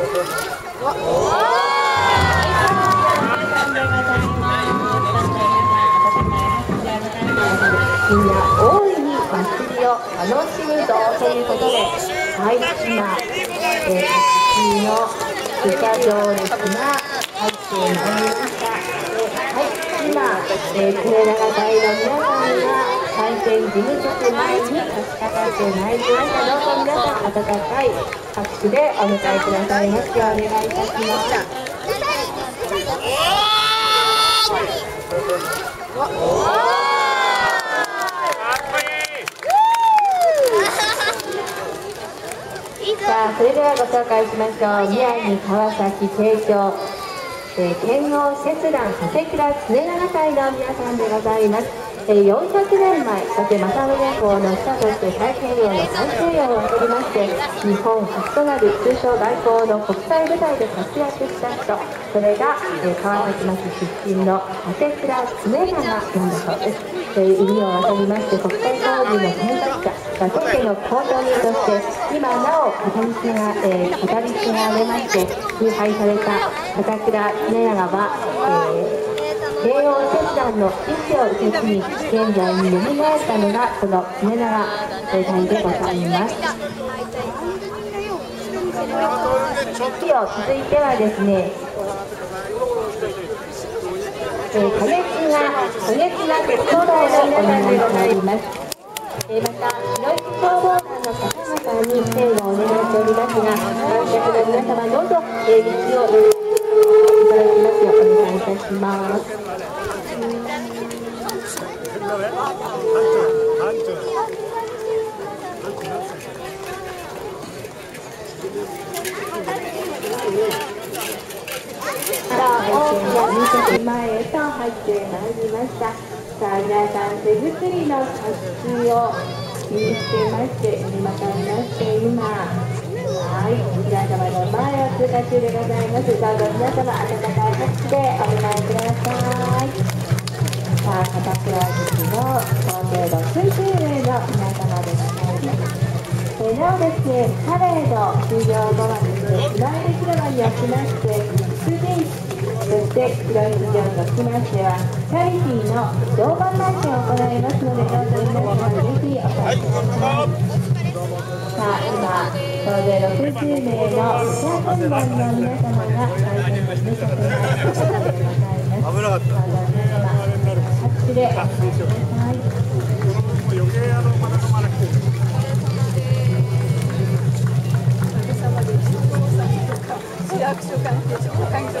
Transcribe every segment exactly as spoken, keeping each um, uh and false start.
大いに祭りを楽しむぞということで、はい、今、えー、祭りの歌行列が入ってまいりました。はい、今、えー、紅長隊の皆さんが参戦事務局前に立ちかかってまいりました。どうぞ皆さん、温かい拍手でお迎えくださいますようお願いいたします。さあ、それではご紹介しましょう。宮城川崎帝京、えー、剣王切断長谷倉常長隊の皆さんでございます。えー、よんひゃくねんまえ、そして正宗公の使として太平洋の太平洋を誇りまして、日本初となる通称外交の国際舞台で活躍した人、それが、えー、川崎町出身の長谷倉常長なんだそうです。えー、海を渡りまして国際交流の選択者が当家の高等人として今なお語り継がれまして崇拝された長谷倉常長は、えー慶応切断の意思を受け継ぎ、現在によみがえったのがこの常長隊でございます。次を続いてはですね、えー、過激な過激な鉄道台のお願いとなります。また、白石消防団の方々に整理をお願いしておりますが、観客の皆様どうぞ道をいただきますようお願いいたします。大きな道前へと入ってまいりました。さあ、皆さん手作りの作品を見つけまして、また見まして、今、はい、皆様の前を通過中でございます。どうぞ皆様、温かい拍手でお願いください。さあ、片倉敷の皇帝の水中名の皆様でございます。えなおですね、パレード終了後はですね、スライド広場におきまして、出陣。そして黒い部長としましては、チャリティーの常磐体験を行いますので、どうぞ皆様ぜひお参りください。さあ、今、総勢ろくじゅうめいの総本番の皆様が体験を見せてもらうことでございます。どうぞ皆様、拍手でお参りください。市役所関係者、関係者。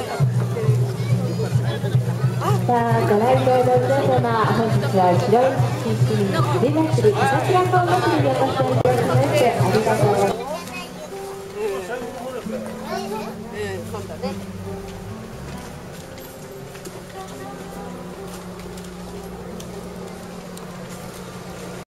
さあ、ご来場の皆様、本日は白石市立りまつり片倉高学